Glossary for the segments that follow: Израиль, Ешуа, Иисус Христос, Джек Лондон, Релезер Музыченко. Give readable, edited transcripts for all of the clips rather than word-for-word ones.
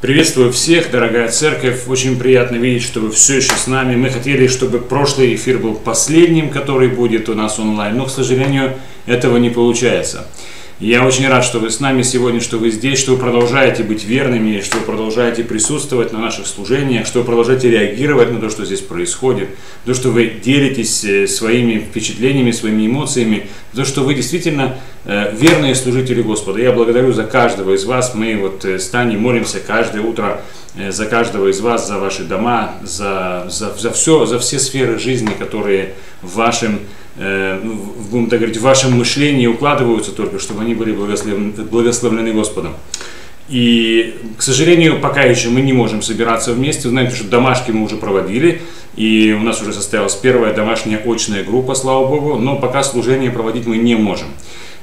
Приветствую всех, дорогая церковь, очень приятно видеть, что вы все еще с нами. Мы хотели, чтобы прошлый эфир был последним, который будет у нас онлайн, но, к сожалению, этого не получается. Я очень рад, что вы с нами сегодня, что вы здесь, что вы продолжаете быть верными, что вы продолжаете присутствовать на наших служениях, что вы продолжаете реагировать на то, что здесь происходит, то, что вы делитесь своими впечатлениями, своими эмоциями, то, что вы действительно верные служители Господа. Я благодарю за каждого из вас. Мы вот с Таней молимся каждое утро за каждого из вас, за ваши дома, за все сферы жизни, которые в вашем в вашем мышлении укладываются, только чтобы они были благословлены Господом. И, к сожалению, пока еще мы не можем собираться вместе. Знаете, что домашки мы уже проводили, и у нас уже состоялась первая домашняя очная группа, слава Богу, но пока служение проводить мы не можем.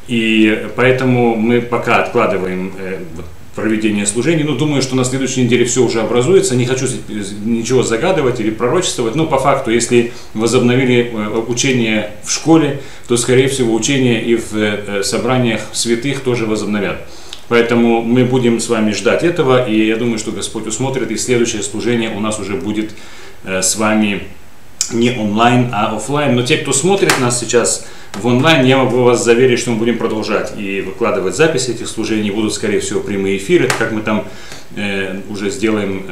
И поэтому мы пока откладываем проведение служений. Но думаю, что на следующей неделе все уже образуется. Не хочу ничего загадывать или пророчествовать, но по факту, если возобновили учение в школе, то, скорее всего, учение и в собраниях святых тоже возобновят. Поэтому мы будем с вами ждать этого, и я думаю, что Господь усмотрит, и следующее служение у нас уже будет с вами не онлайн, а офлайн. Но те, кто смотрит нас сейчас в онлайн, я могу вас заверить, что мы будем продолжать и выкладывать записи этих служений. Будут, скорее всего, прямые эфиры, как мы там уже сделаем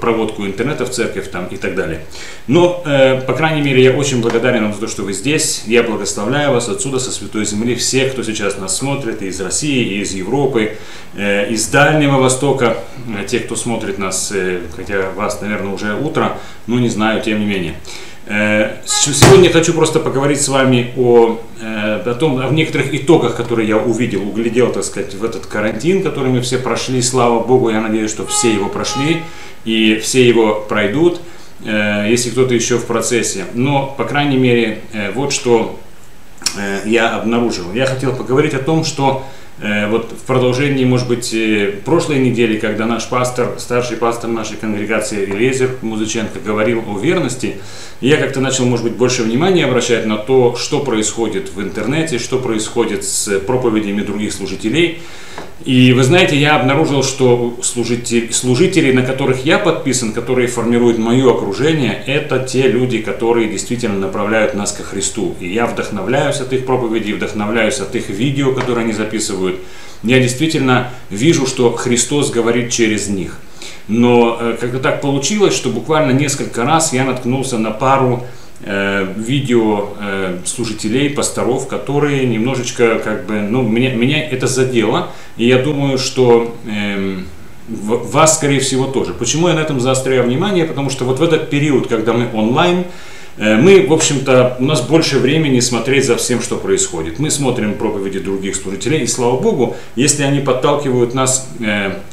проводку интернета в церковь там, и так далее. Но, по крайней мере, я очень благодарен вам за то, что вы здесь. Я благословляю вас отсюда, со Святой Земли, всех, кто сейчас нас смотрит, из России, из Европы, из Дальнего Востока. Те, кто смотрит нас, хотя вас, наверное, уже утро, но не знаю, тем не менее. Сегодня хочу просто поговорить с вами о некоторых итогах, которые я увидел, углядел, так сказать, в этот карантин, который мы все прошли, слава Богу. Я надеюсь, что все его прошли и все его пройдут, если кто-то еще в процессе. Но, по крайней мере, вот что я обнаружил. Я хотел поговорить о том, что вот в продолжении, может быть, прошлой недели, когда наш пастор, старший пастор нашей конгрегации Релезер Музыченко говорил о верности, я как-то начал, может быть, больше внимания обращать на то, что происходит в интернете, что происходит с проповедями других служителей. И вы знаете, я обнаружил, что служители, на которых я подписан, которые формируют мое окружение, это те люди, которые действительно направляют нас ко Христу. И я вдохновляюсь от их проповедей, вдохновляюсь от их видео, которые они записывают. Я действительно вижу, что Христос говорит через них. Но как-то так получилось, что буквально несколько раз я наткнулся на пару видео служителей, пасторов, которые немножечко, как бы, ну, меня это задело, и я думаю, что вас, скорее всего, тоже. Почему я на этом заостряю внимание? Потому что вот в этот период, когда мы онлайн, мы, в общем-то, у нас больше времени смотреть за всем, что происходит. Мы смотрим проповеди других служителей, и слава Богу, если они подталкивают нас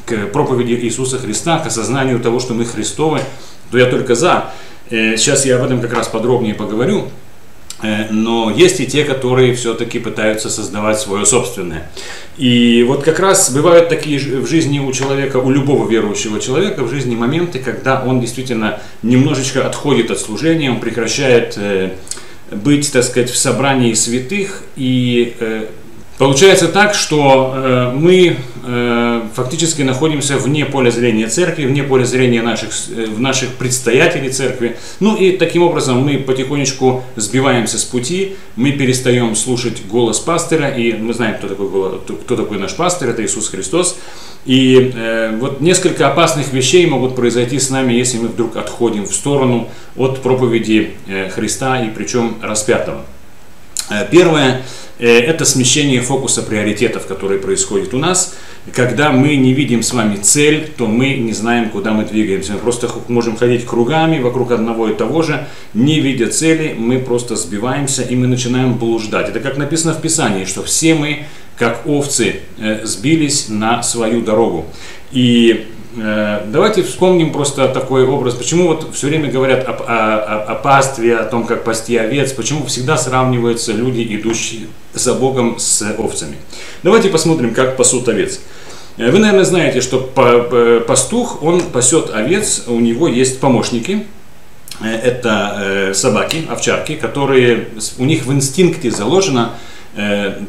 к проповеди Иисуса Христа, к осознанию того, что мы Христовы, то я только за. Сейчас я об этом как раз подробнее поговорю, но есть и те, которые все-таки пытаются создавать свое собственное. И вот как раз бывают такие в жизни у человека, у любого верующего человека, в жизни моменты, когда он действительно немножечко отходит от служения, он прекращает быть, так сказать, в собрании святых, и получается так, что мы фактически находимся вне поля зрения церкви, вне поля зрения наших предстоятелей церкви. Ну и таким образом мы потихонечку сбиваемся с пути, мы перестаем слушать голос пастыря, и мы знаем, кто такой наш пастырь, это Иисус Христос. И вот несколько опасных вещей могут произойти с нами, если мы вдруг отходим в сторону от проповеди Христа, и причем распятого. Первое – это смещение фокуса приоритетов, которые происходит у нас. Когда мы не видим с вами цель, то мы не знаем, куда мы двигаемся. Мы просто можем ходить кругами вокруг одного и того же. Не видя цели, мы просто сбиваемся и мы начинаем блуждать. Это как написано в Писании, что все мы, как овцы, сбились на свою дорогу. И давайте вспомним просто такой образ, почему вот все время говорят о пастве, о том, как пасти овец, почему всегда сравниваются люди, идущие за Богом, с овцами. Давайте посмотрим, как пасут овец. Вы, наверное, знаете, что пастух, он пасет овец, у него есть помощники. Это собаки, овчарки, которые у них в инстинкте заложено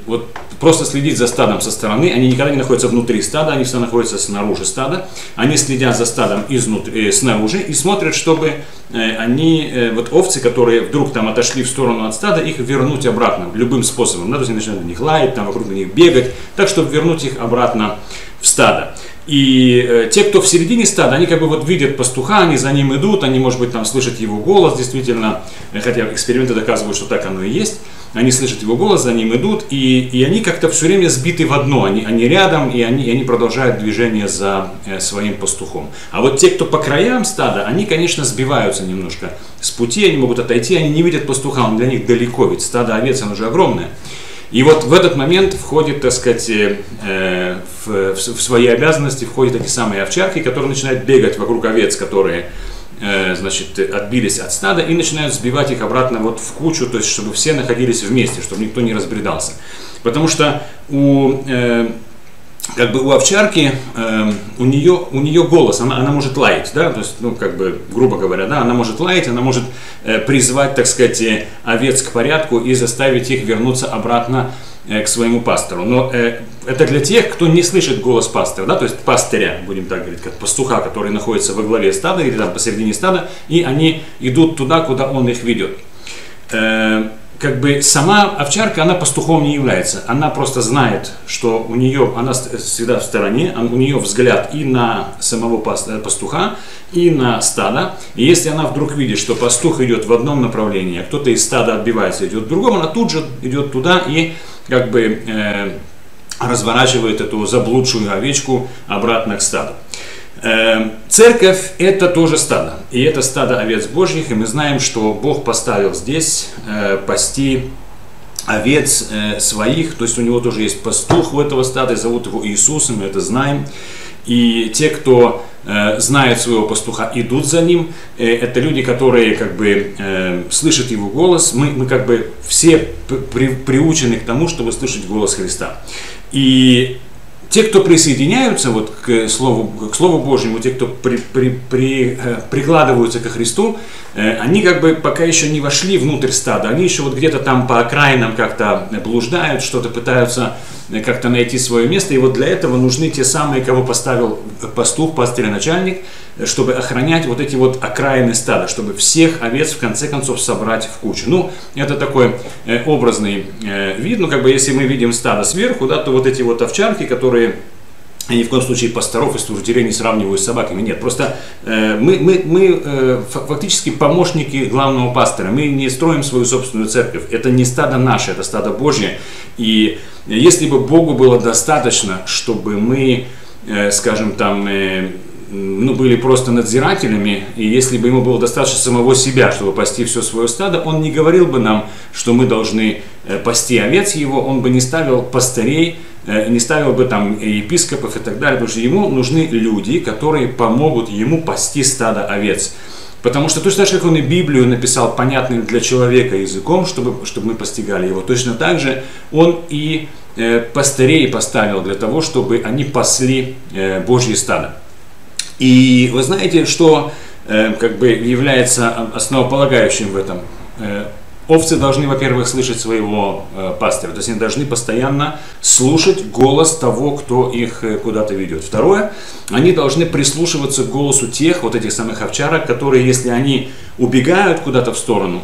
вот просто следить за стадом со стороны, они никогда не находятся внутри стада, они всегда находятся снаружи стада, они следят за стадом изнутри, снаружи и смотрят, чтобы вот овцы, которые вдруг там отошли в сторону от стада, их вернуть обратно любым способом, да, то есть они начинают на них лаять, там вокруг на них бегать, так, чтобы вернуть их обратно в стадо. И те, кто в середине стада, они как бы вот видят пастуха, они за ним идут, они, может быть, там слышат его голос, действительно, хотя эксперименты доказывают, что так оно и есть, они слышат его голос, за ним идут, и они как-то все время сбиты в одно, они рядом, и они продолжают движение за своим пастухом. А вот те, кто по краям стада, они, конечно, сбиваются немножко с пути, они могут отойти, они не видят пастуха, он для них далеко, ведь стадо овец, оно же огромное. И вот в этот момент входит, так сказать, в свои обязанности входят эти самые овчарки, которые начинают бегать вокруг овец, которые, значит, отбились от стада, и начинают сбивать их обратно вот в кучу, то есть чтобы все находились вместе, чтобы никто не разбредался. Потому что у овчарки, у нее голос, она может лаять, да, то есть, ну, как бы, грубо говоря, да, она может лаять, она может призвать, так сказать, овец к порядку и заставить их вернуться обратно к своему пастору. Но это для тех, кто не слышит голос пастора, да, то есть пастыря, будем так говорить, как пастуха, который находится во главе стада или там посередине стада, и они идут туда, куда он их ведет. Как бы сама овчарка, она пастухом не является, она просто знает, что у нее, она всегда в стороне, у нее взгляд и на самого пастуха, и на стадо, и если она вдруг видит, что пастух идет в одном направлении, а кто-то из стада отбивается, идет в другом, она тут же идет туда и как бы разворачивает эту заблудшую овечку обратно к стаду. Церковь – это тоже стадо, и это стадо овец Божьих, и мы знаем, что Бог поставил здесь пасти овец своих, то есть у него тоже есть пастух у этого стада, и зовут его Иисусом, мы это знаем, и те, кто знают своего пастуха, идут за ним, это люди, которые как бы слышат его голос, мы как бы все приучены к тому, чтобы слышать голос Христа. И те, кто присоединяются вот к Слову Божьему, те, кто прикладываются ко Христу, они как бы пока еще не вошли внутрь стада, они еще вот где-то там по окраинам как-то блуждают, что-то пытаются как-то найти свое место, и вот для этого нужны те самые, кого поставил пастух, пастырь-начальник, чтобы охранять вот эти вот окраины стада, чтобы всех овец в конце концов собрать в кучу. Ну, это такой образный вид, ну, как бы если мы видим стадо сверху, да, то вот эти вот овчарки, которые, я ни в коем случае пасторов и служителей не сравниваю с собаками, нет, просто мы фактически помощники главного пастора, мы не строим свою собственную церковь, это не стадо наше, это стадо Божье, и если бы Богу было достаточно, чтобы мы, скажем там, ну, были просто надзирателями, и если бы ему было достаточно самого себя, чтобы пасти все свое стадо, он не говорил бы нам, что мы должны пасти овец его, он бы не ставил пастырей, не ставил бы там епископов и так далее, потому что ему нужны люди, которые помогут ему пасти стадо овец. Потому что точно так же, как он и Библию написал понятным для человека языком, чтобы мы постигали его, точно так же он и пастырей поставил для того, чтобы они пасли Божье стадо. И вы знаете, что как бы является основополагающим в этом? Овцы должны, во-первых, слышать своего пастыря, то есть они должны постоянно слушать голос того, кто их куда-то ведет. Второе, они должны прислушиваться к голосу тех, вот этих самых овчарок, которые, если они убегают куда-то в сторону,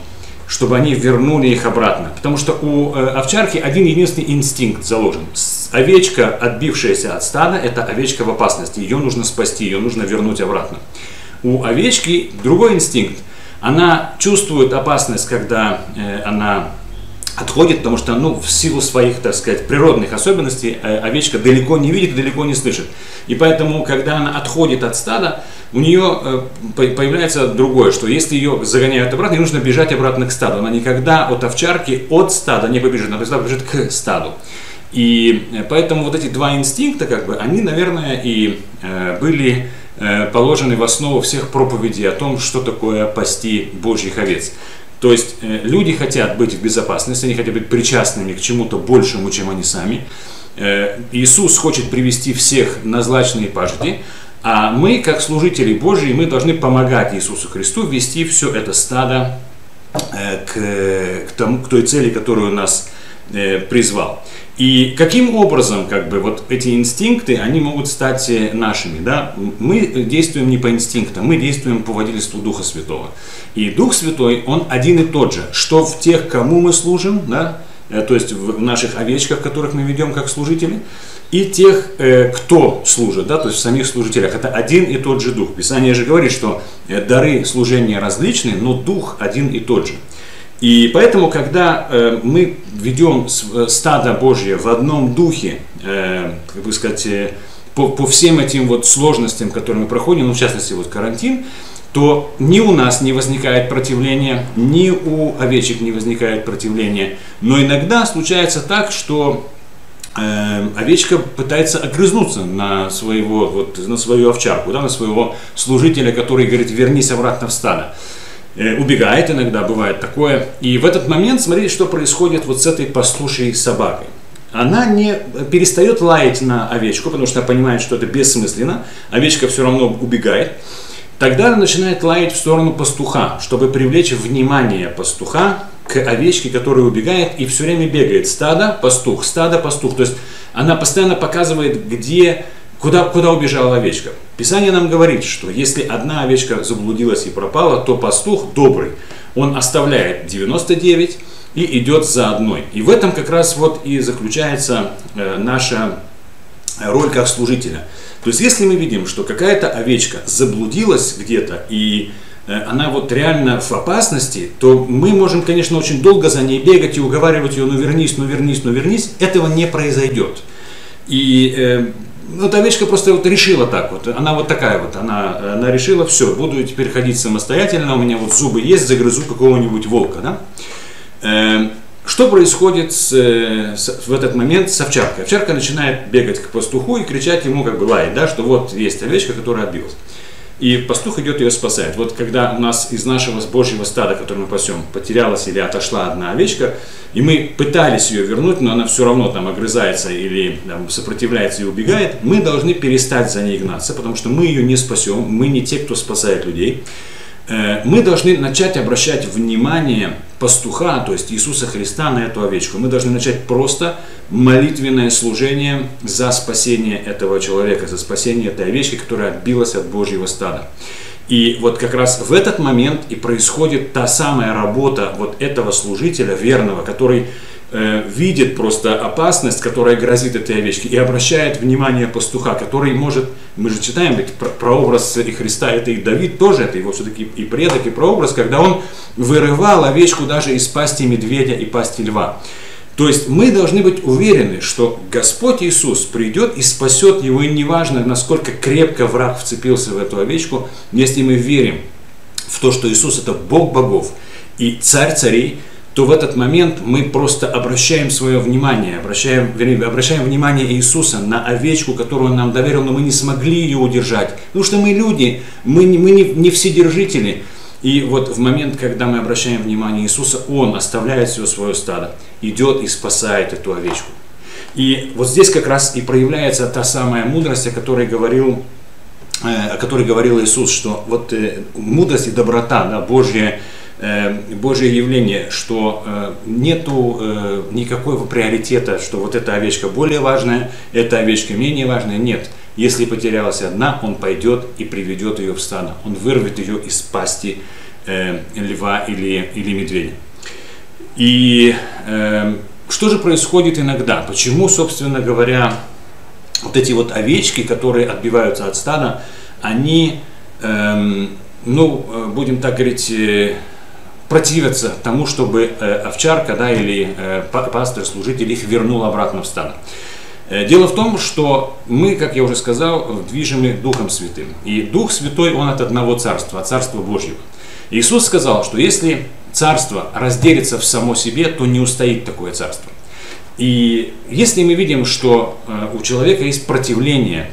чтобы они вернули их обратно. Потому что у овчарки один единственный инстинкт заложен. Овечка, отбившаяся от стада, это овечка в опасности. Ее нужно спасти, ее нужно вернуть обратно. У овечки другой инстинкт. Она чувствует опасность, когда она отходит, потому что, ну, в силу своих, так сказать, природных особенностей овечка далеко не видит, далеко не слышит. И поэтому, когда она отходит от стада, у нее появляется другое, что если ее загоняют обратно, ей нужно бежать обратно к стаду. Она никогда от овчарки, от стада не побежит, она всегда побежит к стаду. И поэтому вот эти два инстинкта, как бы, они, наверное, и были положены в основу всех проповедей о том, что такое пасти Божьих овец. То есть люди хотят быть в безопасности, они хотят быть причастными к чему-то большему, чем они сами. Иисус хочет привести всех на злачные пажити, а мы, как служители Божьи, мы должны помогать Иисусу Христу вести все это стадо к той цели, которую нас призвал. И каким образом, как бы, вот эти инстинкты, они могут стать нашими, да? Мы действуем не по инстинктам, мы действуем по водительству Духа Святого. И Дух Святой, он один и тот же, что в тех, кому мы служим, да? То есть в наших овечках, которых мы ведем как служители, и тех, кто служит, да, то есть в самих служителях. Это один и тот же Дух. Писание же говорит, что дары служения различны, но Дух один и тот же. И поэтому, когда мы ведем стадо Божье в одном духе, как бы сказать, по всем этим вот сложностям, которые мы проходим, ну, в частности, вот карантин, то ни у нас не возникает противления, ни у овечек не возникает противления. Но иногда случается так, что овечка пытается огрызнуться на своего, вот, на свою овчарку, да, на своего служителя, который говорит: вернись обратно в стадо. Убегает иногда, бывает такое. И в этот момент смотрите, что происходит вот с этой пастушей собакой. Она не перестает лаять на овечку, потому что она понимает, что это бессмысленно. Овечка все равно убегает. Тогда она начинает лаять в сторону пастуха, чтобы привлечь внимание пастуха к овечке, которая убегает и все время бегает. Стадо, пастух, стадо, пастух. То есть она постоянно показывает, где, куда убежала овечка. Писание нам говорит, что если одна овечка заблудилась и пропала, то пастух добрый, он оставляет 99 и идет за одной. И в этом как раз вот и заключается наша роль как служителя. То есть если мы видим, что какая-то овечка заблудилась где-то и она вот реально в опасности, то мы можем, конечно, очень долго за ней бегать и уговаривать ее: ну вернись, ну вернись, ну вернись. Этого не произойдет. И вот овечка просто вот решила так вот, она вот такая вот, она решила: все, буду теперь ходить самостоятельно, у меня вот зубы есть, загрызу какого-нибудь волка, да? Что происходит в этот момент с овчаркой? Овчарка начинает бегать к пастуху и кричать ему, как бы лаять, да, что вот есть овечка, которая отбилась. И пастух идет ее спасает. Вот когда у нас из нашего Божьего стада, который мы пасем, потерялась или отошла одна овечка, и мы пытались ее вернуть, но она все равно там огрызается или там сопротивляется и убегает, мы должны перестать за ней гнаться, потому что мы ее не спасем, мы не те, кто спасает людей. Мы должны начать обращать внимание пастуха, то есть Иисуса Христа, на эту овечку. Мы должны начать просто молитвенное служение за спасение этого человека, за спасение этой овечки, которая отбилась от Божьего стада. И вот как раз в этот момент и происходит та самая работа вот этого служителя верного, который видит просто опасность, которая грозит этой овечке, и обращает внимание пастуха, который может, мы же читаем, ведь прообраз и Христа, это и Давид тоже, это его все-таки и предок, и прообраз, когда он вырывал овечку даже из пасти медведя и пасти льва. То есть мы должны быть уверены, что Господь Иисус придет и спасет его, и неважно, насколько крепко враг вцепился в эту овечку, если мы верим в то, что Иисус это Бог богов и Царь царей, то в этот момент мы просто обращаем свое внимание, обращаем внимание Иисуса на овечку, которую он нам доверил, но мы не смогли ее удержать. Потому что мы люди, мы не вседержители. И вот в момент, когда мы обращаем внимание Иисуса, он оставляет все свое стадо, идет и спасает эту овечку. И вот здесь как раз и проявляется та самая мудрость, о которой говорил Иисус, что вот мудрость и доброта, да, Божье явление, что нету никакого приоритета, что вот эта овечка более важная, эта овечка менее важная. Нет. Если потерялась одна, он пойдет и приведет ее в стадо. Он вырвет ее из пасти льва или медведя. И что же происходит иногда? Почему, собственно говоря, вот эти вот овечки, которые отбиваются от стада, они, будем так говорить, противятся тому, чтобы овчарка, да, или пастырь, служитель их вернул обратно в стадо. Дело в том, что мы, как я уже сказал, движимы Духом Святым. И Дух Святой, он от одного царства, от Царства Божьего. Иисус сказал, что если царство разделится в само себе, то не устоит такое царство. И если мы видим, что у человека есть противление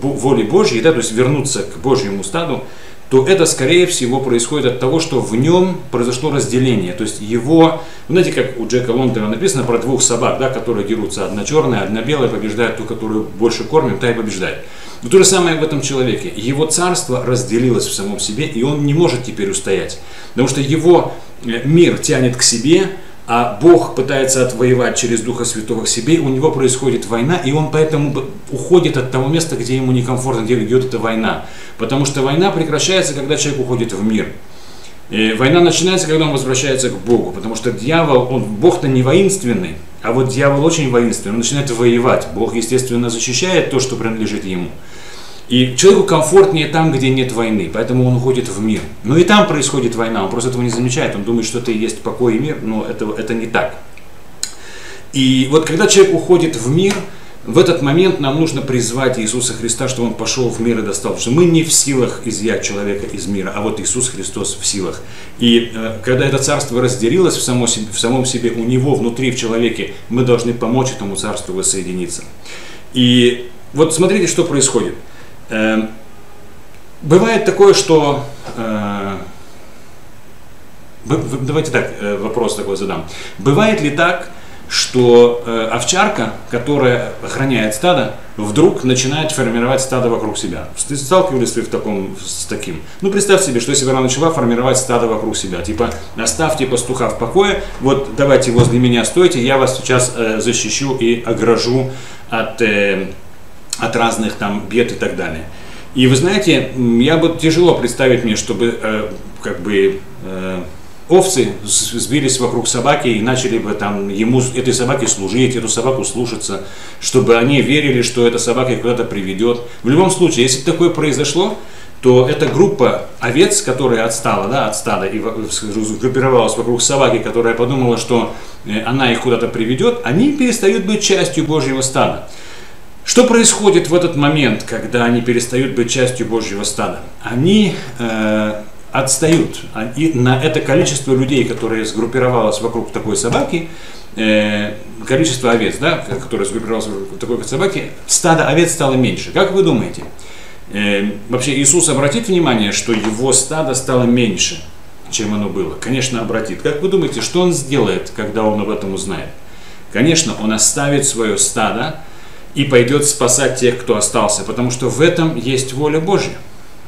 воли Божьей, да, то есть вернуться к Божьему стаду, то это, скорее всего, происходит от того, что в нем произошло разделение. То есть его, знаете, как у Джека Лондона написано про двух собак, да, которые дерутся, одна черная, одна белая, побеждает ту, которую больше кормим, та и побеждает. Но то же самое в этом человеке. Его царство разделилось в самом себе, и он не может теперь устоять, потому что его мир тянет к себе, а Бог пытается отвоевать через Духа Святого себе, у него происходит война, и он поэтому уходит от того места, где ему некомфортно, где идет эта война. Потому что война прекращается, когда человек уходит в мир. И война начинается, когда он возвращается к Богу, потому что дьявол, Бог-то не воинственный, а вот дьявол очень воинственный, он начинает воевать. Бог, естественно, защищает то, что принадлежит ему. И человеку комфортнее там, где нет войны, поэтому он уходит в мир. Но и там происходит война, он просто этого не замечает, он думает, что это и есть покой и мир, но это не так. И вот когда человек уходит в мир, в этот момент нам нужно призвать Иисуса Христа, чтобы Он пошел в мир и достал. Потому что мы не в силах изъять человека из мира, а вот Иисус Христос в силах. И когда это царство разделилось в самом себе, у Него внутри, в человеке, мы должны помочь этому царству воссоединиться. И вот смотрите, что происходит. Бывает такое, что... Давайте так, вопрос такой задам. Бывает ли так, что овчарка, которая охраняет стадо, вдруг начинает формировать стадо вокруг себя? Сталкивались ли с таким? Ну, представь себе, что если бы она начала формировать стадо вокруг себя, типа, оставьте пастуха в покое, вот давайте возле меня стойте, я вас сейчас защищу и огражу от разных там бед и так далее. И вы знаете, я бы тяжело представить мне, чтобы овцы сбились вокруг собаки и начали бы там этой собаке служить, эту собаку слушаться, чтобы они верили, что эта собака их куда-то приведет. В любом случае, если такое произошло, то эта группа овец, которая отстала от стада и сгруппировалась вокруг собаки, которая подумала, что она их куда-то приведет, они перестают быть частью Божьего стада. Что происходит в этот момент, когда они перестают быть частью Божьего стада? Они отстают. И на это количество людей, которые сгруппировалось вокруг такой собаки, количество овец, которые сгруппировалось вокруг такой собаки, стадо овец стало меньше. Как вы думаете? Вообще Иисус обратит внимание, что его стадо стало меньше, чем оно было? Конечно, обратит. Как вы думаете, что он сделает, когда он об этом узнает? Конечно, он оставит свое стадо и пойдет спасать тех, кто остался, потому что в этом есть воля Божья.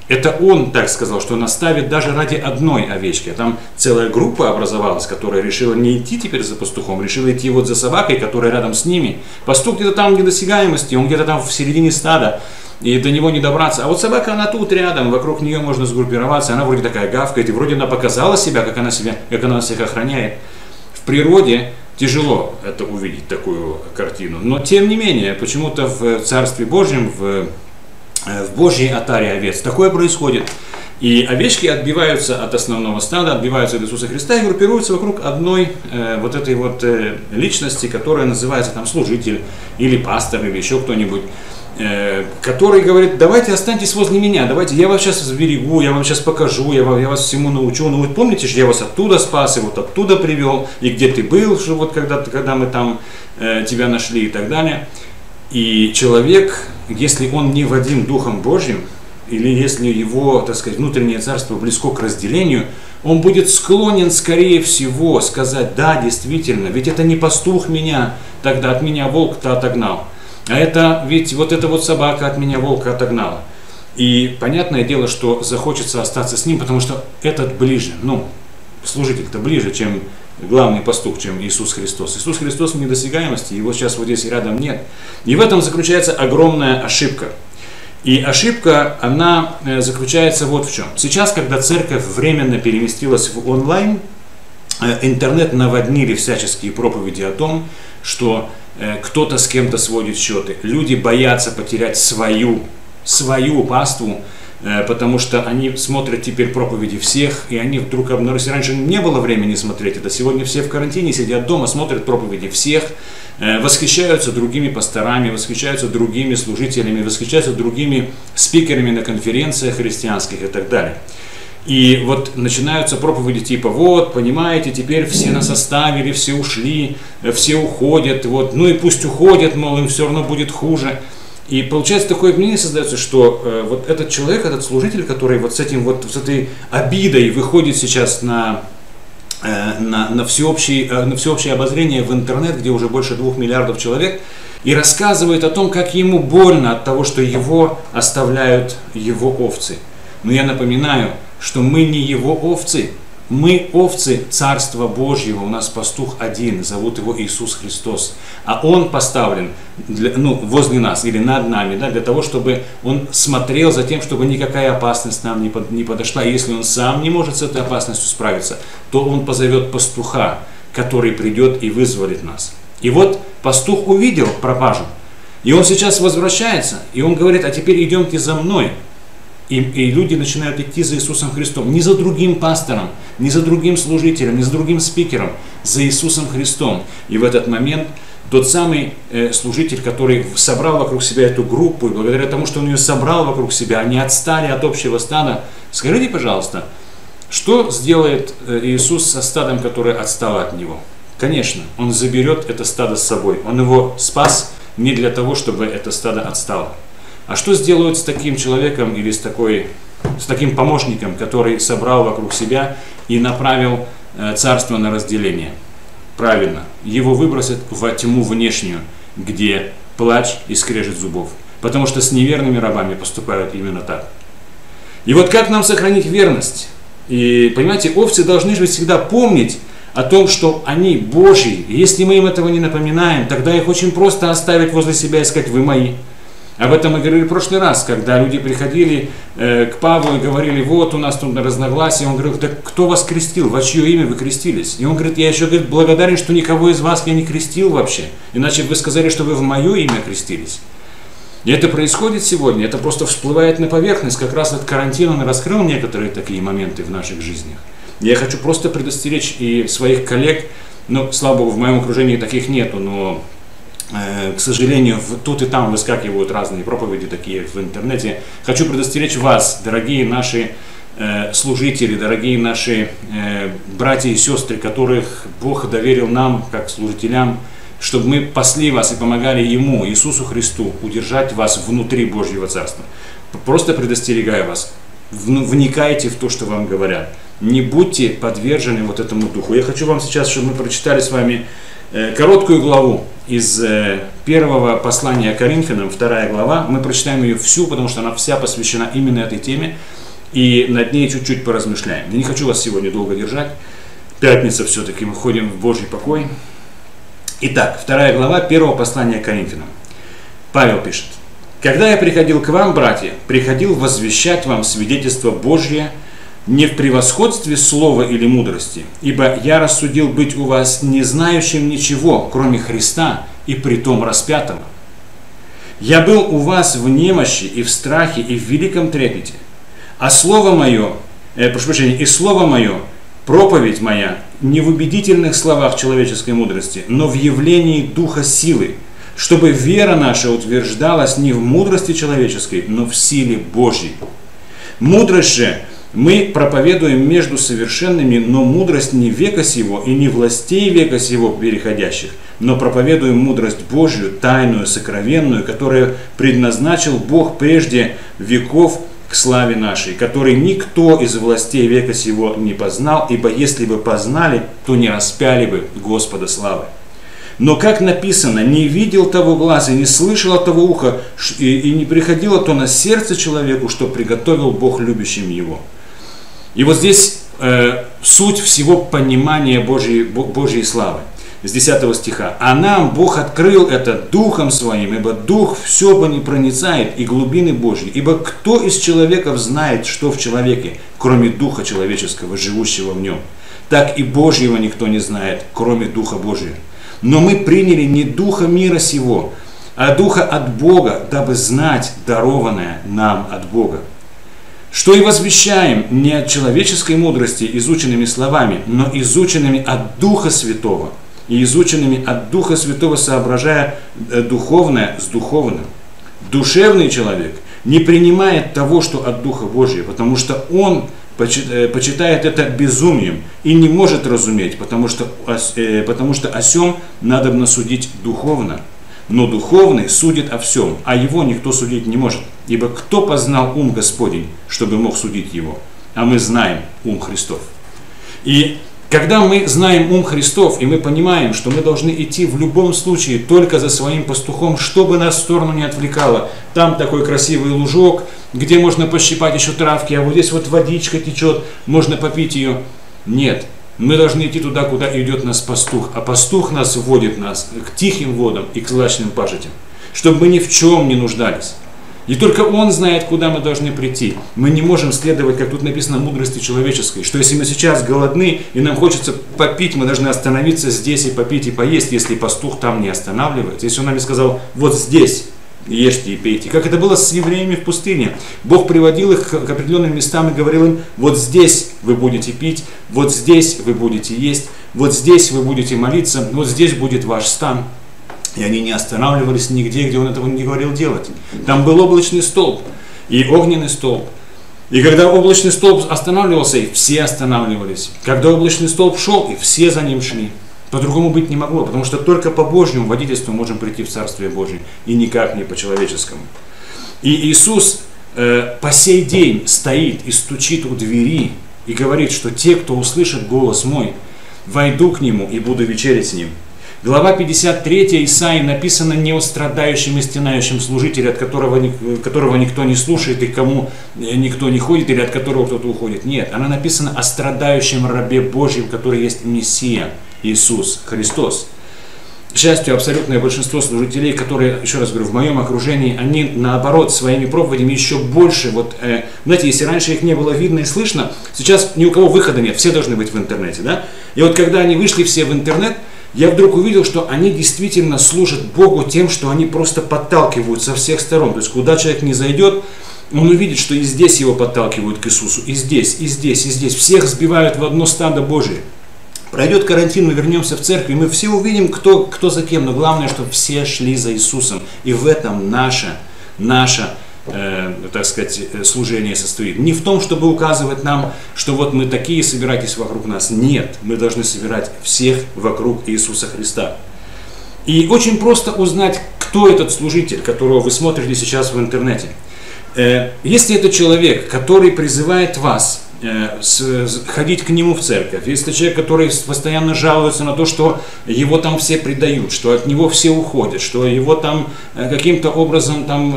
Это он так сказал, что он оставит даже ради одной овечки. Там целая группа образовалась, которая решила не идти теперь за пастухом, решила идти вот за собакой, которая рядом с ними. Пастух где-то там в недосягаемости, он где-то там в середине стада, и до него не добраться. А вот собака, она тут рядом, вокруг нее можно сгруппироваться, она вроде такая гавкает, и вроде она показала себя, как она всех охраняет. В природе тяжело это увидеть, такую картину. Но тем не менее, почему-то в Царстве Божьем, в Божьей отаре овец такое происходит. И овечки отбиваются от основного стада, отбиваются от Иисуса Христа и группируются вокруг одной личности, которая называется там служитель или пастор или еще кто-нибудь, который говорит: давайте останьтесь возле меня, давайте я вас сейчас сберегу, я вам сейчас покажу, я вас всему научу. Ну вот помните, я вас оттуда спас и вот оттуда привел, и где ты был, что вот когда мы там тебя нашли и так далее. И человек, если он не водим Духом Божьим, или если его, так сказать, внутреннее царство близко к разделению, он будет склонен, скорее всего, сказать: да, действительно, ведь это не пастух меня, тогда от меня волк-то отогнал, а это ведь вот эта вот собака от меня волка отогнала. И понятное дело, что захочется остаться с ним, потому что этот ближе, служитель-то ближе, чем главный пастух, чем Иисус Христос. Иисус Христос в недосягаемости, его сейчас вот здесь и рядом нет. И в этом заключается огромная ошибка. И ошибка, она заключается вот в чем. Сейчас, когда церковь временно переместилась в онлайн, интернет наводнили всяческие проповеди о том, что кто-то с кем-то сводит счеты. Люди боятся потерять свою паству, потому что они смотрят теперь проповеди всех, и они вдруг обнаружили, раньше не было времени смотреть это, сегодня все в карантине сидят дома, смотрят проповеди всех, восхищаются другими пасторами, восхищаются другими служителями, восхищаются другими спикерами на конференциях христианских и так далее. И вот начинаются проповеди типа: вот, понимаете, теперь все нас оставили, все ушли, все уходят, вот, ну и пусть уходят, мол, им все равно будет хуже. И получается, такое мнение создается, что вот этот человек, этот служитель, который вот с этой обидой выходит сейчас на всеобщее обозрение в интернет, где уже больше 2 миллиардов человек, и рассказывает о том, как ему больно от того, что его оставляют его овцы. Но я напоминаю, что мы не его овцы, Мы овцы Царства Божьего, у нас пастух один, зовут его Иисус Христос. А он поставлен возле нас или над нами, да, для того, чтобы он смотрел за тем, чтобы никакая опасность нам не подошла. И если он сам не может с этой опасностью справиться, то он позовет пастуха, который придет и вызволит нас. И вот пастух увидел пропажу, и он сейчас возвращается, и он говорит: а теперь идемте за мной. И люди начинают идти за Иисусом Христом, не за другим пастором, не за другим служителем, не за другим спикером, за Иисусом Христом. И в этот момент тот самый служитель, который собрал вокруг себя эту группу, и благодаря тому, что он ее собрал вокруг себя, они отстали от общего стада. Скажите, пожалуйста, что сделает Иисус со стадом, которое отстало от него? Конечно, он заберет это стадо с собой. Он его спас не для того, чтобы это стадо отстало. А что сделают с таким человеком или с таким помощником, который собрал вокруг себя и направил царство на разделение? Правильно, его выбросят во тьму внешнюю, где плач и скрежет зубов. Потому что с неверными рабами поступают именно так. И вот как нам сохранить верность? И понимаете, овцы должны же всегда помнить о том, что они Божьи. И если мы им этого не напоминаем, тогда их очень просто оставить возле себя и сказать: «Вы мои». Об этом мы говорили в прошлый раз, когда люди приходили к Павлу и говорили: вот у нас тут разногласие. Он говорил: да кто вас крестил, во чье имя вы крестились? И он говорит: я еще благодарен, что никого из вас я не крестил вообще, иначе вы сказали, что вы в мое имя крестились. И это происходит сегодня, это просто всплывает на поверхность, как раз от карантина он раскрыл некоторые такие моменты в наших жизнях. Я хочу просто предостеречь и своих коллег, слава богу, в моем окружении таких нету, но... К сожалению, тут и там выскакивают разные проповеди такие в интернете. Хочу предостеречь вас, дорогие наши служители, дорогие наши братья и сестры, которых Бог доверил нам, как служителям, чтобы мы пасли вас и помогали Ему, Иисусу Христу, удержать вас внутри Божьего Царства. Просто предостерегаю вас, вникайте в то, что вам говорят. Не будьте подвержены вот этому духу. Я хочу вам сейчас, чтобы мы прочитали с вами короткую главу из первого послания Коринфянам, 2 глава. Мы прочитаем ее всю, потому что она вся посвящена именно этой теме, и над ней чуть-чуть поразмышляем. Я не хочу вас сегодня долго держать. Пятница все-таки, мы ходим в Божий покой. Итак, 2 глава первого послания Коринфянам. Павел пишет: «Когда я приходил к вам, братья, приходил возвещать вам свидетельство Божье, не в превосходстве слова или мудрости, ибо я рассудил быть у вас не знающим ничего, кроме Христа и притом распятого. Я был у вас в немощи и в страхе и в великом трепете, а слово мое, проповедь моя, не в убедительных словах человеческой мудрости, но в явлении духа силы, чтобы вера наша утверждалась не в мудрости человеческой, но в силе Божьей. Мудрость же мы проповедуем между совершенными, но мудрость не века сего и не властей века сего переходящих, но проповедуем мудрость Божью, тайную, сокровенную, которую предназначил Бог прежде веков к славе нашей, которой никто из властей века сего не познал, ибо если бы познали, то не распяли бы Господа славы. Но как написано: не видел того глаз и не слышало того уха, и не приходило то на сердце человеку, что приготовил Бог любящим его». И вот здесь суть всего понимания Божьей славы. С 10 стиха. «А нам Бог открыл это Духом Своим, ибо Дух все бы не проницает и глубины Божьей. Ибо кто из человеков знает, что в человеке, кроме Духа человеческого, живущего в нем? Так и Божьего никто не знает, кроме Духа Божьего. Но мы приняли не Духа мира сего, а Духа от Бога, дабы знать дарованное нам от Бога. Что и возвещаем не от человеческой мудрости, изученными словами, но изученными от Духа Святого, и изученными от Духа Святого, соображая духовное с духовным. Душевный человек не принимает того, что от Духа Божия, потому что он почитает это безумием и не может разуметь, потому что о сём надобно судить духовно. Но духовный судит о всем, а его никто судить не может. Ибо кто познал ум Господень, чтобы мог судить его? А мы знаем ум Христов». И когда мы знаем ум Христов, и мы понимаем, что мы должны идти в любом случае только за своим пастухом, чтобы нас в сторону не отвлекало. Там такой красивый лужок, где можно пощипать еще травки, а вот здесь вот водичка течет, можно попить ее. Нет, мы должны идти туда, куда идет нас пастух, а пастух нас вводит нас к тихим водам и к злачным пажитям, чтобы мы ни в чем не нуждались. И только он знает, куда мы должны прийти. Мы не можем следовать, как тут написано, мудрости человеческой, что если мы сейчас голодны и нам хочется попить, мы должны остановиться здесь и попить и поесть, если пастух там не останавливается. Если он нам сказал, вот здесь ешьте и пейте. Как это было с евреями в пустыне. Бог приводил их к определенным местам и говорил им, вот здесь вы будете пить, вот здесь вы будете есть, вот здесь вы будете молиться, вот здесь будет ваш стан. И они не останавливались нигде, где он этого не говорил делать. Там был облачный столб и огненный столб. И когда облачный столб останавливался, и все останавливались. Когда облачный столб шел, и все за ним шли. По-другому быть не могло, потому что только по Божьему водительству можем прийти в Царствие Божие. И никак не по-человеческому. И Иисус по сей день стоит и стучит у двери, и говорит, что те, кто услышит голос мой, войду к нему и буду вечерить с ним. Глава 53 Исаии написана не о страдающем и стенающем служителе, которого никто не слушает и кому никто не ходит, или от которого кто-то уходит. Нет, она написана о страдающем рабе Божьем, который есть Мессия, Иисус Христос. К счастью, абсолютное большинство служителей, которые, еще раз говорю, в моем окружении, они наоборот своими проповедями еще больше, вот, знаете, если раньше их не было видно и слышно, сейчас ни у кого выхода нет, все должны быть в интернете, да? И вот когда они вышли все в интернет, я вдруг увидел, что они действительно служат Богу тем, что они просто подталкивают со всех сторон. То есть, куда человек не зайдет, он увидит, что и здесь его подталкивают к Иисусу, и здесь, и здесь, и здесь. Всех сбивают в одно стадо Божие. Пройдет карантин, мы вернемся в церковь, и мы все увидим, кто за кем. Но главное, чтобы все шли за Иисусом. И в этом наша так сказать, служение состоит. Не в том, чтобы указывать нам, что вот мы такие, собирайтесь вокруг нас. Нет, мы должны собирать всех вокруг Иисуса Христа. И очень просто узнать, кто этот служитель, которого вы смотрите сейчас в интернете. Если это человек, который призывает вас ходить к нему в церковь, если человек, который постоянно жалуется на то, что его там все предают, что от него все уходят, что его там каким-то образом там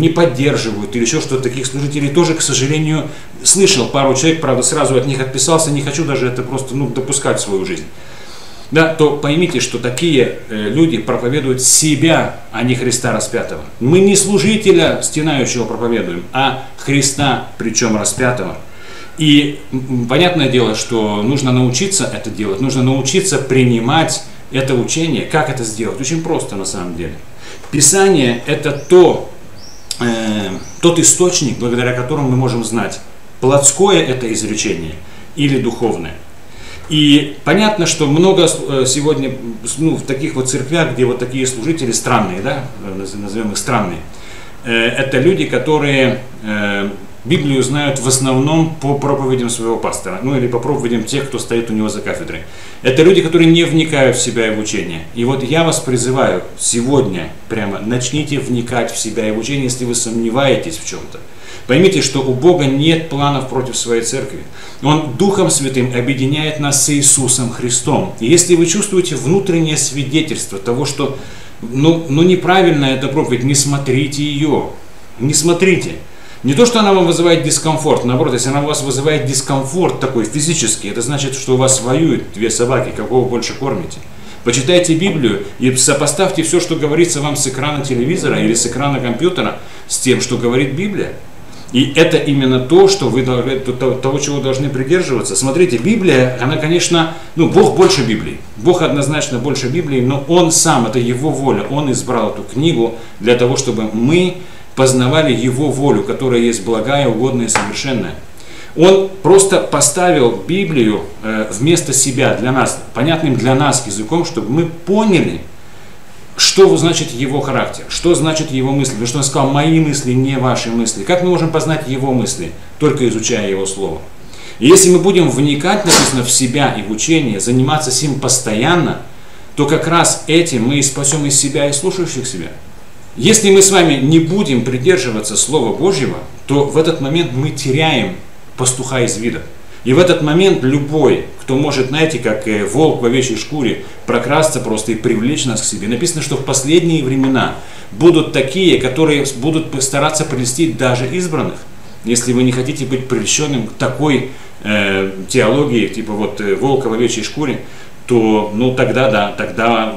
не поддерживают или еще что-то, таких служителей тоже, к сожалению, слышал пару человек, правда, сразу от них отписался, не хочу даже это просто допускать в свою жизнь. Да, то поймите, что такие люди проповедуют себя, а не Христа распятого. Мы не служителя стенающего проповедуем, а Христа, причем распятого. И понятное дело, что нужно научиться это делать, нужно научиться принимать это учение. Как это сделать? Очень просто на самом деле. Писание – это тот источник, благодаря которому мы можем знать, плотское это изречение или духовное. И понятно, что много сегодня в таких вот церквях, где вот такие служители странные, да, назовем их странные, это люди, которые Библию знают в основном по проповедям своего пастора, ну или по проповедям тех, кто стоит у него за кафедрой. Это люди, которые не вникают в себя и в учение. И вот я вас призываю сегодня прямо, начните вникать в себя и в учение, если вы сомневаетесь в чем-то. Поймите, что у Бога нет планов против своей церкви. Он Духом Святым объединяет нас с Иисусом Христом. И если вы чувствуете внутреннее свидетельство того, что неправильно эта проповедь, не смотрите ее, не смотрите. Не то, что она вам вызывает дискомфорт, наоборот, если она у вас вызывает дискомфорт такой физический, это значит, что у вас воюют две собаки, какого больше кормите. Почитайте Библию и сопоставьте все, что говорится вам с экрана телевизора или с экрана компьютера, с тем, что говорит Библия. И это именно то, что вы того, чего должны придерживаться. Смотрите, Библия, она, конечно, Бог больше Библии. Бог однозначно больше Библии, но Он сам, это Его воля. Он избрал эту книгу для того, чтобы мы познавали Его волю, которая есть благая, угодная и совершенная. Он просто поставил Библию вместо себя для нас, понятным для нас языком, чтобы мы поняли, что значит Его характер, что значит Его мысли. Потому что Он сказал, мои мысли, не ваши мысли. Как мы можем познать Его мысли? Только изучая Его Слово. И если мы будем вникать, написано, в себя и в учение, заниматься сим постоянно, то как раз этим мы и спасем и себя, и слушающих себя. Если мы с вами не будем придерживаться Слова Божьего, то в этот момент мы теряем пастуха из вида. И в этот момент любой, кто может, знаете, как волк в овечьей шкуре, прокрасться просто и привлечь нас к себе. Написано, что в последние времена будут такие, которые будут стараться прельстить даже избранных. если вы не хотите быть прельщенным к такой теологии, типа вот волка в овечьей шкуре, то ну тогда да, тогда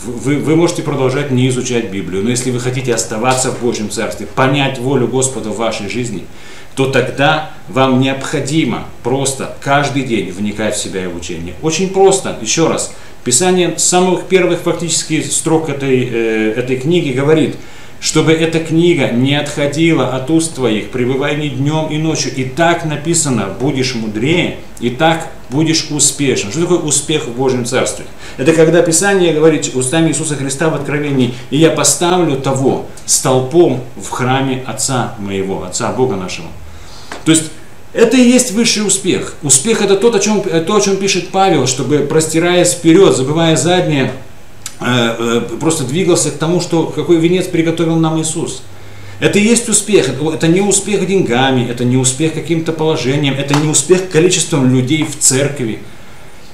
вы можете продолжать не изучать Библию. Но если вы хотите оставаться в Божьем Царстве, понять волю Господа в вашей жизни, то тогда вам необходимо просто каждый день вникать в себя и в учение. Очень просто, еще раз, Писание с самых первых фактически строк этой книги говорит, чтобы эта книга не отходила от уст твоих, пребывай в ней днем и ночью. И так написано, будешь мудрее, и так будешь успешен. Что такое успех в Божьем Царстве? Это когда Писание говорит устами Иисуса Христа в Откровении, и я поставлю того столпом в храме Отца моего, Отца Бога нашего. То есть это и есть высший успех. Успех — это то, о чем пишет Павел, чтобы, простираясь вперед, забывая заднее, просто двигался к тому, что какой венец приготовил нам Иисус. Это и есть успех. Это не успех деньгами, это не успех каким-то положением, это не успех количеством людей в церкви.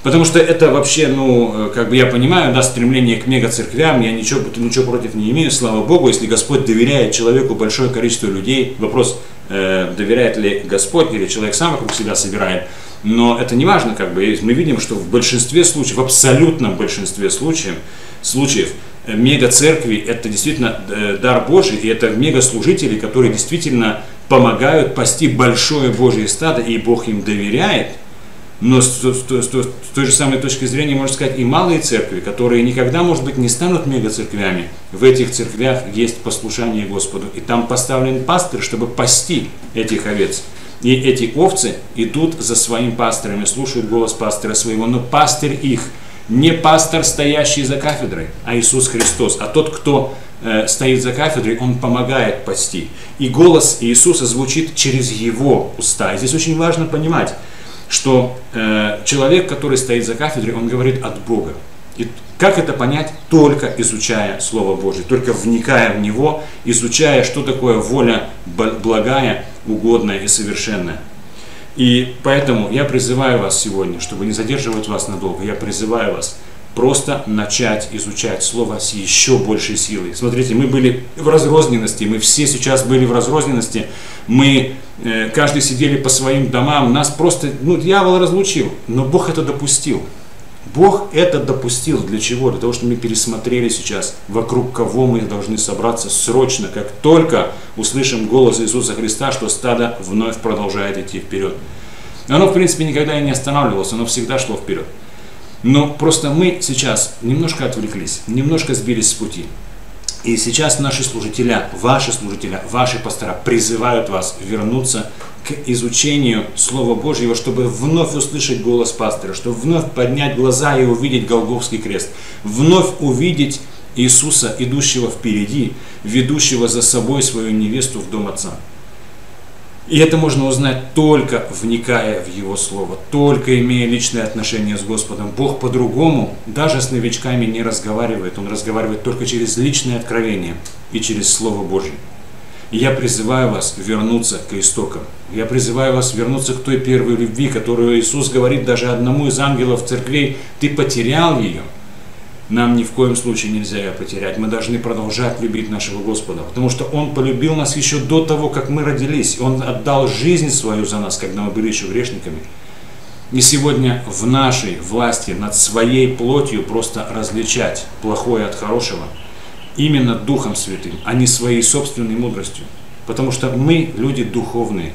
Потому что это вообще, ну, как бы я понимаю, да, стремление к мегацерквям, я ничего против не имею, слава Богу, если Господь доверяет человеку большое количество людей. Вопрос, доверяет ли Господь или человек сам вокруг себя собирает. Но это не важно, как бы мы видим, что в большинстве случаев, в абсолютном большинстве случаев мега-церкви это действительно дар Божий, и это мега-служители, которые действительно помогают пасти большое Божье стадо, и Бог им доверяет. Но с той же самой точки зрения, можно сказать, и малые церкви, которые никогда, может быть, не станут мега-церквями, в этих церквях есть послушание Господу, и там поставлен пастырь, чтобы пасти этих овец. И эти овцы идут за своим пастырем, слушают голос пастыря своего, но пастырь их не пастор, стоящий за кафедрой, а Иисус Христос. А тот, кто стоит за кафедрой, он помогает пасти. И голос Иисуса звучит через его уста. И здесь очень важно понимать, что человек, который стоит за кафедрой, он говорит от Бога. И как это понять? Только изучая Слово Божие, только вникая в него, изучая, что такое воля благая, угодная и совершенная. И поэтому я призываю вас сегодня, чтобы не задерживать вас надолго, я призываю вас просто начать изучать Слово с еще большей силой. Смотрите, мы были в разрозненности, мы все сейчас были в разрозненности, мы каждый сидели по своим домам, нас просто, ну, дьявол разлучил, но Бог это допустил. Бог это допустил для чего? Для того, чтобы мы пересмотрели сейчас, вокруг кого мы должны собраться срочно, как только услышим голос Иисуса Христа, что стадо вновь продолжает идти вперед. Оно, в принципе, никогда и не останавливалось, оно всегда шло вперед. Но просто мы сейчас немножко отвлеклись, немножко сбились с пути. И сейчас наши служители, ваши пастора призывают вас вернуться к изучению Слова Божьего, чтобы вновь услышать голос пастыря, чтобы вновь поднять глаза и увидеть Голгофский крест, вновь увидеть Иисуса, идущего впереди, ведущего за собой свою невесту в дом Отца. И это можно узнать, только вникая в Его Слово, только имея личное отношение с Господом. Бог по-другому даже с новичками не разговаривает. Он разговаривает только через личное откровение и через Слово Божье. И я призываю вас вернуться к истокам. Я призываю вас вернуться к той первой любви, которую Иисус говорит даже одному из ангелов церквей: «Ты потерял ее». Нам ни в коем случае нельзя ее потерять. Мы должны продолжать любить нашего Господа, потому что Он полюбил нас еще до того, как мы родились. Он отдал жизнь свою за нас, когда мы были еще грешниками. И сегодня в нашей власти над своей плотью просто различать плохое от хорошего именно Духом Святым, а не своей собственной мудростью. Потому что мы люди духовные.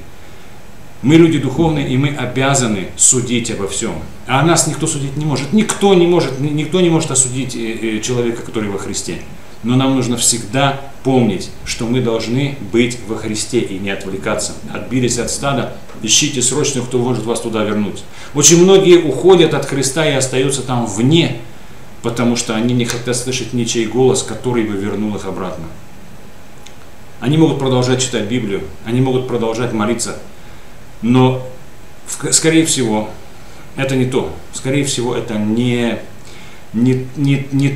Мы люди духовные, и мы обязаны судить обо всем. А нас никто судить не может. Никто не может осудить человека, который во Христе. Но нам нужно всегда помнить, что мы должны быть во Христе и не отвлекаться. Отбились от стада, ищите срочно, кто может вас туда вернуть. Очень многие уходят от Христа и остаются там вне, потому что они не хотят слышать ничей голос, который бы вернул их обратно. Они могут продолжать читать Библию, они могут продолжать молиться, но, скорее всего, это не то. Скорее всего, это не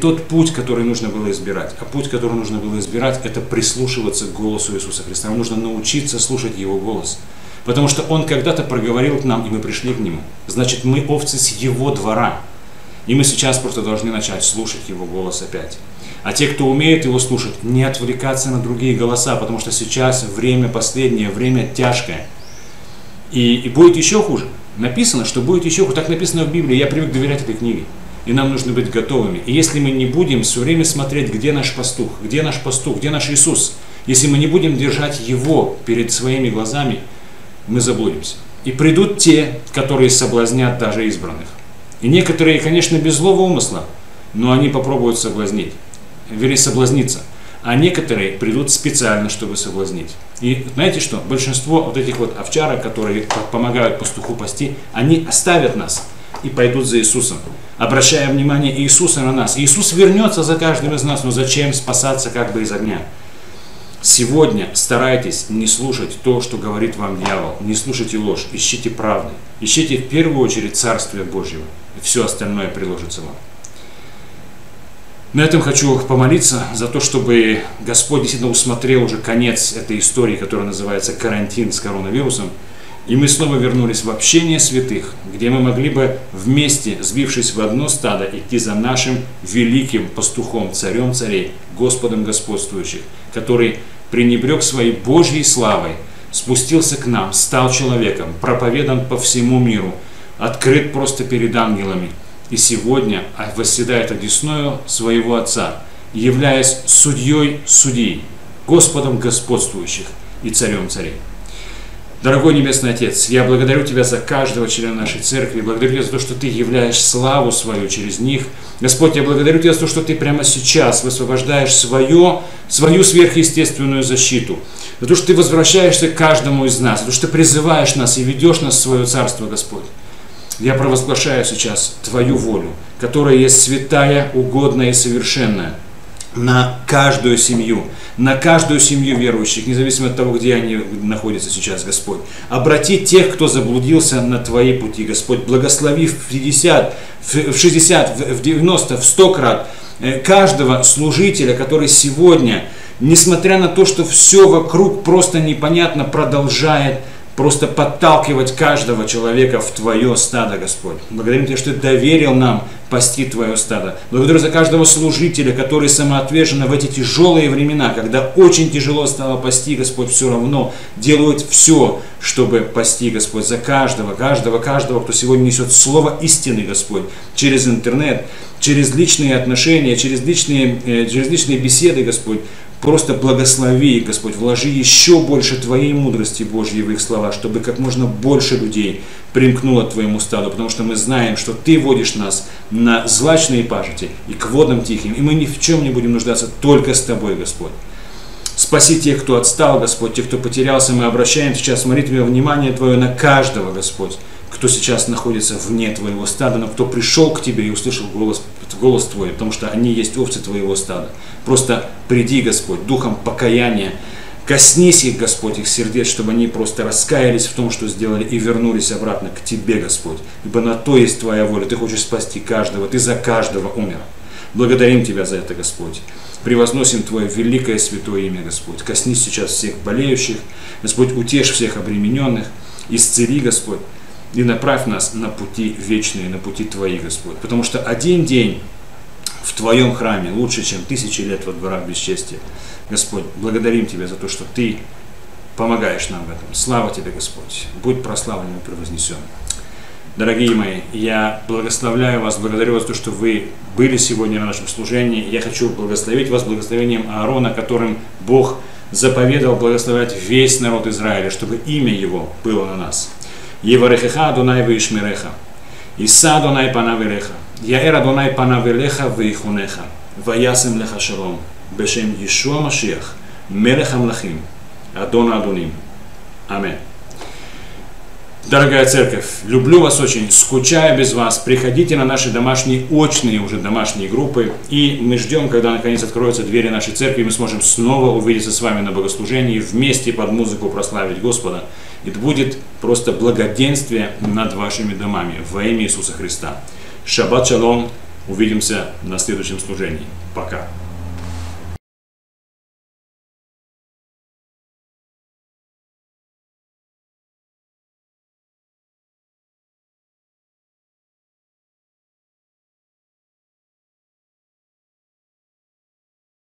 тот путь, который нужно было избирать. А путь, который нужно было избирать, это прислушиваться к голосу Иисуса Христа. Нам нужно научиться слушать Его голос. Потому что Он когда-то проговорил к нам, и мы пришли к Нему. Значит, мы овцы с Его двора. И мы сейчас просто должны начать слушать Его голос опять. А те, кто умеет его слушать, не отвлекаться на другие голоса, потому что сейчас время последнее, время тяжкое. И будет еще хуже. Написано, что будет еще хуже. Так написано в Библии. Я привык доверять этой книге. И нам нужно быть готовыми. И если мы не будем все время смотреть, где наш пастух, где наш пастух, где наш Иисус, если мы не будем держать Его перед своими глазами, мы заблудимся. И придут те, которые соблазнят даже избранных. И некоторые, конечно, без злого умысла, но они попробуют соблазнить. Вернее, соблазниться. А некоторые придут специально, чтобы соблазнить. И знаете что? Большинство вот этих вот овчарок, которые помогают пастуху пасти, они оставят нас и пойдут за Иисусом, обращая внимание Иисуса на нас. Иисус вернется за каждым из нас, но зачем спасаться как бы из огня? Сегодня старайтесь не слушать то, что говорит вам дьявол. Не слушайте ложь, ищите правды. Ищите в первую очередь Царствие Божьего. И все остальное приложится вам. На этом хочу помолиться за то, чтобы Господь действительно усмотрел уже конец этой истории, которая называется «Карантин с коронавирусом». И мы снова вернулись в общение святых, где мы могли бы вместе, сбившись в одно стадо, идти за нашим великим пастухом, царем царей, Господом господствующих, который пренебрег своей Божьей славой, спустился к нам, стал человеком, проповедан по всему миру, открыт просто перед ангелами. И сегодня восседает одесную своего Отца, являясь судьей судей, Господом господствующих и царем царей. Дорогой Небесный Отец, я благодарю Тебя за каждого члена нашей церкви, благодарю Тебя за то, что Ты являешь славу свою через них. Господь, я благодарю Тебя за то, что Ты прямо сейчас высвобождаешь свою сверхъестественную защиту, за то, что Ты возвращаешься к каждому из нас, за то, что Ты призываешь нас и ведешь нас в свое царство, Господь. Я провозглашаю сейчас Твою волю, которая есть святая, угодная и совершенная на каждую семью верующих, независимо от того, где они находятся сейчас, Господь. Обрати тех, кто заблудился на Твои пути, Господь, благословив в 50, в 60, в 90, в 100 крат каждого служителя, который сегодня, несмотря на то, что все вокруг просто непонятно, продолжает просто подталкивать каждого человека в Твое стадо, Господь. Благодарим Тебя, что Ты доверил нам пасти Твое стадо. Благодарю за каждого служителя, который самоотверженно в эти тяжелые времена, когда очень тяжело стало пасти, Господь, все равно делают все, чтобы пасти, Господь, за каждого, кто сегодня несет слово истины, Господь, через интернет, через личные отношения, через личные беседы, Господь. Просто благослови их, Господь, вложи еще больше Твоей мудрости Божьей в их слова, чтобы как можно больше людей примкнуло к Твоему стаду, потому что мы знаем, что Ты водишь нас на злачные пажити и к водам тихим, и мы ни в чем не будем нуждаться, только с Тобой, Господь. Спаси тех, кто отстал, Господь, тех, кто потерялся, мы обращаем сейчас молитве внимание Твое на каждого, Господь, кто сейчас находится вне Твоего стада, но кто пришел к Тебе и услышал голос Твой, потому что они есть овцы Твоего стада. Просто приди, Господь, духом покаяния, коснись их, Господь, их сердец, чтобы они просто раскаялись в том, что сделали, и вернулись обратно к Тебе, Господь, ибо на то есть Твоя воля, Ты хочешь спасти каждого, Ты за каждого умер. Благодарим Тебя за это, Господь. Превозносим Твое великое святое имя, Господь. Коснись сейчас всех болеющих, Господь, утешь всех обремененных, исцели, Господь, и направь нас на пути вечные, на пути Твои, Господь. Потому что один день в Твоем храме лучше, чем 1000 лет во дворах бесчестия. Господь, благодарим Тебя за то, что Ты помогаешь нам в этом. Слава Тебе, Господь. Будь прославлен и превознесен. Дорогие мои, я благословляю вас, благодарю вас за то, что вы были сегодня на нашем служении. Я хочу благословить вас благословением Аарона, которым Бог заповедал благословлять весь народ Израиля, чтобы имя его было на нас. Еварехеха Дунай вишмиреха, Иса Дунай панавелеха, Яэра Дунай панавелеха вейхунеха, Ваясем леха шалом, Бешем Ишуа Машиах, Мелехам лахим, Адон Адуним. Аминь. Дорогая церковь, люблю вас очень, скучаю без вас. Приходите на наши домашние, очные уже домашние группы. И мы ждем, когда наконец откроются двери нашей церкви, и мы сможем снова увидеться с вами на богослужении, вместе под музыку прославить Господа. Это будет просто благоденствие над вашими домами во имя Иисуса Христа. Шаббат шалом. Увидимся на следующем служении. Пока.